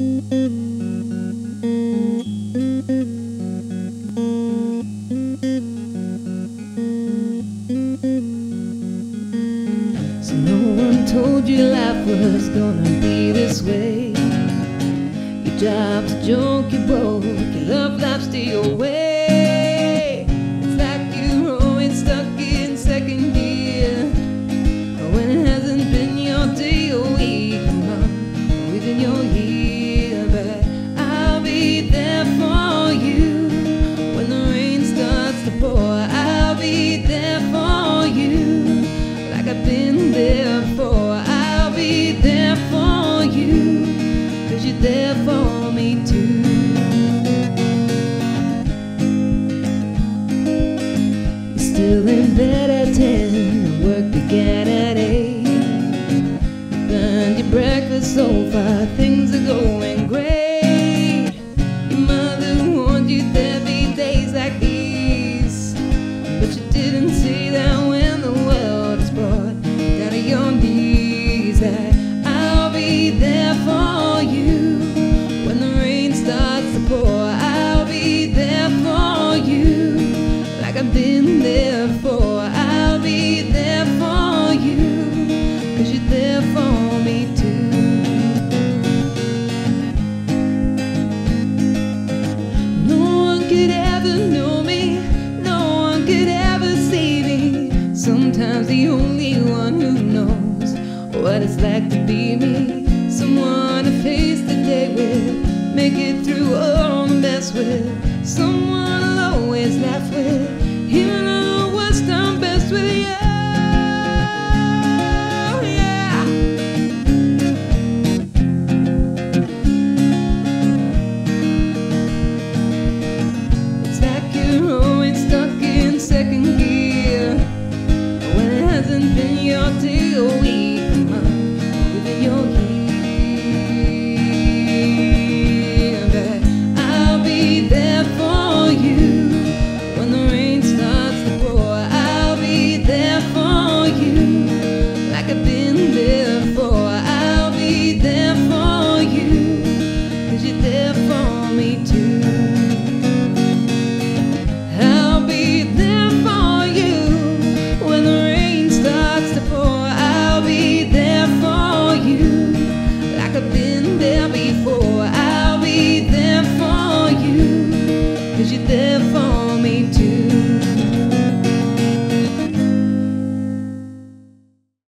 So no one told you life was gonna be this way. Your job's a joke, you're broke, your love life's still your way. There for me too. You're still in bed at 10 and work began at 8. You burned your breakfast so far, things are going great. Your mother warned you there'd be days like these, but you didn't see that when the world is brought down to your knees, that I'll be there for you. I've been there for, I'll be there for you, 'cause you're there for me too. No one could ever know me, no one could ever see me. Sometimes the only one who knows what it's like to be me, someone to face the day with, make it through all the mess with, someone I'll always laugh with.